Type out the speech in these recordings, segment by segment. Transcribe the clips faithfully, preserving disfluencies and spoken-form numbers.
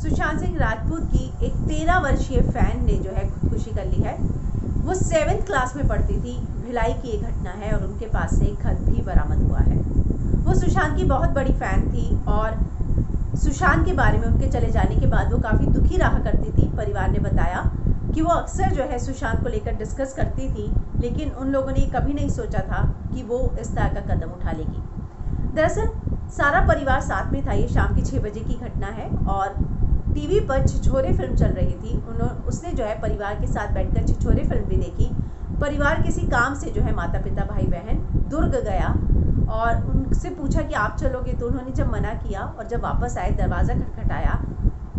सुशांत सिंह राजपूत की एक तेरह वर्षीय फैन ने जो है खुदकुशी कर ली है। वो सेवेंथ क्लास में पढ़ती थी। भिलाई की एक घटना है और उनके पास से एक खत भी बरामद हुआ है। वो सुशांत की बहुत बड़ी फैन थी और सुशांत के बारे में उनके चले जाने के बाद वो काफ़ी दुखी रहा करती थी। परिवार ने बताया कि वो अक्सर जो है सुशांत को लेकर डिस्कस करती थी, लेकिन उन लोगों ने कभी नहीं सोचा था कि वो इस तरह का कदम उठा लेगी। दरअसल सारा परिवार साथ में था। ये शाम की छः बजे की घटना है और टीवी पर छिछोरे फिल्म चल रही थी। उन्होंने उसने जो है परिवार के साथ बैठकर छिछोरे फिल्म भी देखी। परिवार किसी काम से जो है माता पिता भाई बहन दुर्ग गया और उनसे पूछा कि आप चलोगे, तो उन्होंने जब मना किया और जब वापस आए दरवाज़ा खटखटाया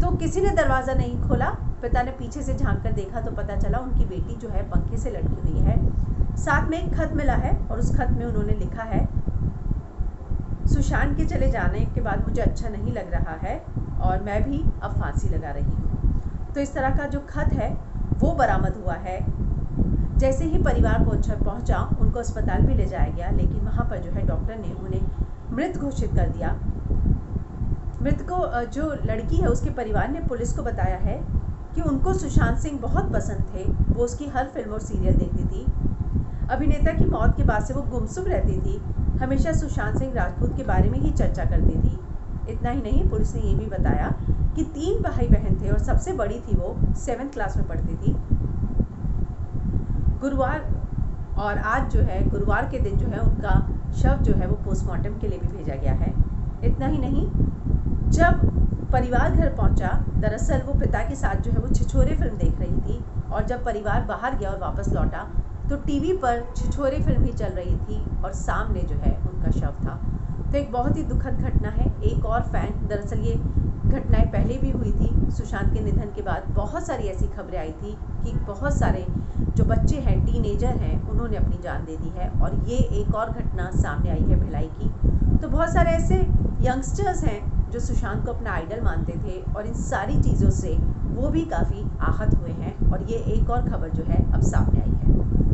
तो किसी ने दरवाज़ा नहीं खोला। पिता ने पीछे से झांक कर देखा तो पता चला उनकी बेटी जो है पंखे से लटकी हुई है। साथ में एक खत मिला है और उस खत में उन्होंने लिखा है, सुशांत के चले जाने के बाद मुझे अच्छा नहीं लग रहा है और मैं भी अब फांसी लगा रही हूँ। तो इस तरह का जो खत है वो बरामद हुआ है। जैसे ही परिवार को पहुँचा उनको अस्पताल भी ले जाया गया, लेकिन वहाँ पर जो है डॉक्टर ने उन्हें मृत घोषित कर दिया। मृत को जो लड़की है उसके परिवार ने पुलिस को बताया है कि उनको सुशांत सिंह बहुत पसंद थे। वो उसकी हर फिल्म और सीरियल देखती थी। अभिनेता की मौत के बाद से वो गुमसुम रहती थी, हमेशा सुशांत सिंह राजपूत के बारे में ही चर्चा करती थी। इतना ही नहीं, पुलिस ने ये भी बताया कि तीन भाई बहन थे और सबसे बड़ी थी वो, सेवेंथ क्लास में पढ़ती थी। गुरुवार और आज जो है गुरुवार के दिन जो है उनका शव जो है वो पोस्टमार्टम के लिए भी भेजा गया है। इतना ही नहीं, जब परिवार घर पहुंचा, दरअसल वो पिता के साथ जो है वो छिछोरे फिल्म देख रही थी और जब परिवार बाहर गया और वापस लौटा तो टीवी पर छिछोरे फिल्म ही चल रही थी और सामने जो है उनका शव था। तो एक बहुत ही दुखद घटना है। एक और फैन, दरअसल ये घटनाएं पहले भी हुई थी। सुशांत के निधन के बाद बहुत सारी ऐसी खबरें आई थी कि बहुत सारे जो बच्चे हैं, टीनेजर हैं, उन्होंने अपनी जान दे दी है और ये एक और घटना सामने आई है भिलाई की। तो बहुत सारे ऐसे यंगस्टर्स हैं जो सुशांत को अपना आइडल मानते थे और इन सारी चीज़ों से वो भी काफ़ी आहत हुए हैं और ये एक और खबर जो है अब सामने आई है।